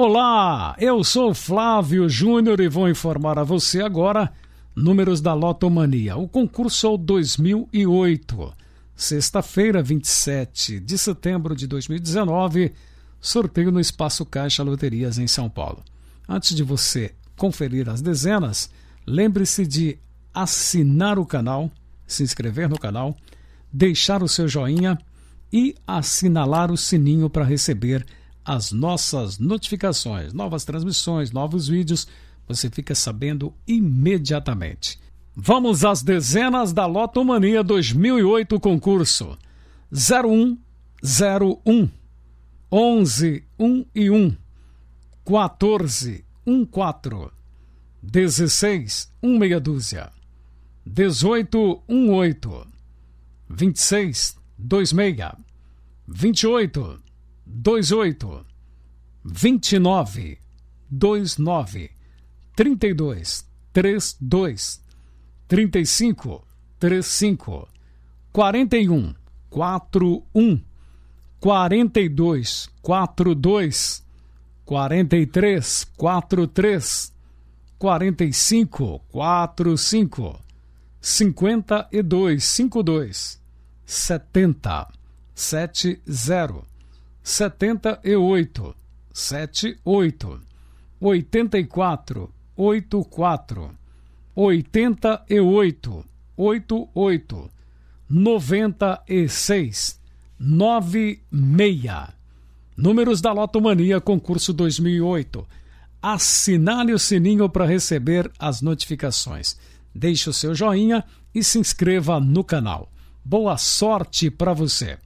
Olá, eu sou Flávio Júnior e vou informar a você agora números da Lotomania. O concurso é o 2008. Sexta-feira, 27 de setembro de 2019, sorteio no Espaço Caixa Loterias em São Paulo. Antes de você conferir as dezenas, lembre-se de assinar o canal, se inscrever no canal, deixar o seu joinha e assinalar o sininho para receber as nossas notificações, novas transmissões, novos vídeos, você fica sabendo imediatamente. Vamos às dezenas da Lotomania 2008 concurso. 01, 01, 11, 1 e 1, 14, 14, 16, 1 meia dúzia, 18, 18, 26, 26, 28, 28, 29, 29, 32, 32, 35, 35, 41, 41, 42, 42, 43, 43, 45, 45, 52, 52, 70, 70, 78, 78, 84, 84, 88, 88, 96, 96. Números da Lotomania, concurso 2008. Assinale o sininho para receber as notificações. Deixe o seu joinha e se inscreva no canal. Boa sorte para você!